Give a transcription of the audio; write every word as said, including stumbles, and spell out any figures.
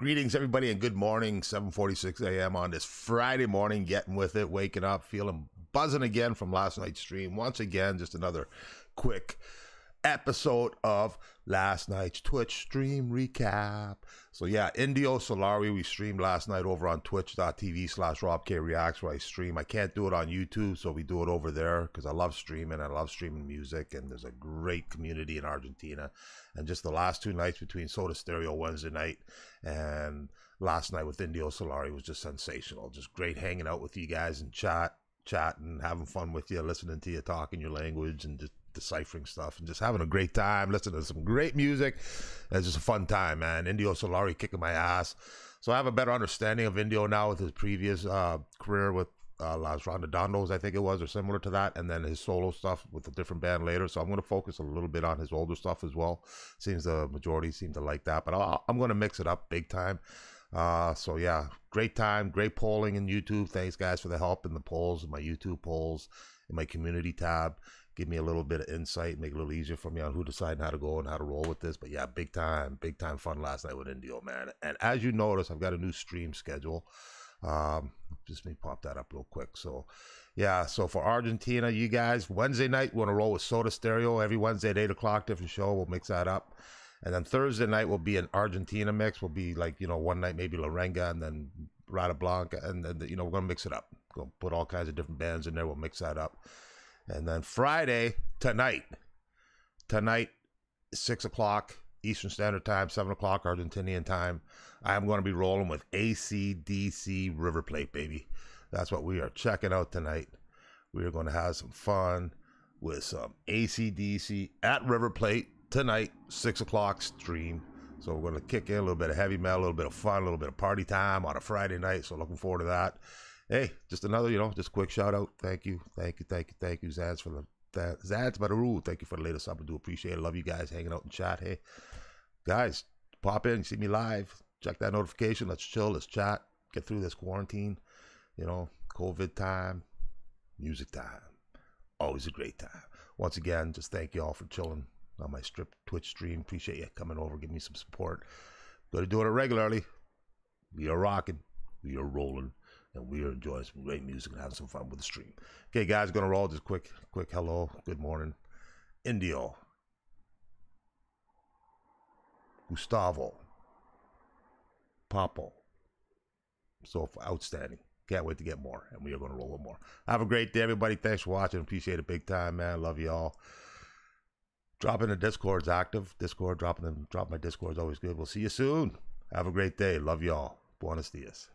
Greetings, everybody, and good morning, seven forty-six a m on this Friday morning, getting with it, waking up, feeling buzzing again from last night's stream. Once again, just another quick episode of last night's Twitch stream recap. So yeah, Indio Solari, we streamed last night over on twitch.tv slash Robk Reacts, where I stream. I can't do it on YouTube, so we do it over there because I love streaming. I love streaming music, and there's a great community in Argentina. And just the last two nights between Soda Stereo Wednesday night and last night with Indio Solari was just sensational. Just great hanging out with you guys and chat, chatting, having fun with you, listening to you, talking your language, and just deciphering stuff and just having a great time, listening to some great music. It's just a fun time, man. Indio Solari kicking my ass. So I have a better understanding of Indio now with his previous uh, career with uh, Las Ronda Dondos, I think it was, or similar to that, and then his solo stuff with a different band later. So I'm going to focus a little bit on his older stuff as well. Seems the majority seem to like that, but I'll, I'm going to mix it up big time. Uh, so yeah, great time, great polling in YouTube. Thanks, guys, for the help in the polls, in my YouTube polls, in my community tab. Give me a little bit of insight, make it a little easier for me on who deciding how to go and how to roll with this. But yeah, big time, big time fun last night with Indio, man. And as you notice, I've got a new stream schedule. Um, just let me pop that up real quick. So yeah, so for Argentina, you guys, Wednesday night, we want to roll with Soda Stereo every Wednesday at eight o'clock, different show. We'll mix that up. And then Thursday night will be an Argentina mix. We'll be like, you know, one night maybe La Renga and then Rata Blanca. And then, you know, we're going to mix it up. We'll put all kinds of different bands in there. We'll mix that up. And then Friday, tonight, tonight, six o'clock Eastern Standard Time, seven o'clock Argentinian time, I am going to be rolling with A C D C River Plate, baby. That's what we are checking out tonight. We are going to have some fun with some A C D C at River Plate tonight, six o'clock stream. So we're going to kick in a little bit of heavy metal, a little bit of fun, a little bit of party time on a Friday night. So looking forward to that. Hey, just another, you know, just quick shout out. Thank you, thank you, thank you, thank you, Zads for the th Zads by the rule. Thank you for the latest up. I do appreciate it. Love you guys hanging out in chat. Hey, guys, pop in, see me live. Check that notification. Let's chill. Let's chat. Get through this quarantine. You know, COVID time, music time. Always a great time. Once again, just thank you all for chilling on my strip Twitch stream. Appreciate you coming over, giving me some support. Gonna do it regularly. We are rocking. We are rolling. And we are enjoying some great music and having some fun with the stream. Okay, guys, gonna roll just quick, quick hello, good morning. Indio. Gustavo. Papo. So outstanding. Can't wait to get more. And we are gonna roll with more. Have a great day, everybody. Thanks for watching. Appreciate it big time, man. Love y'all. Dropping the Discord's active. Discord, dropping them, drop my Discord's always good. We'll see you soon. Have a great day. Love y'all. Buenos dias.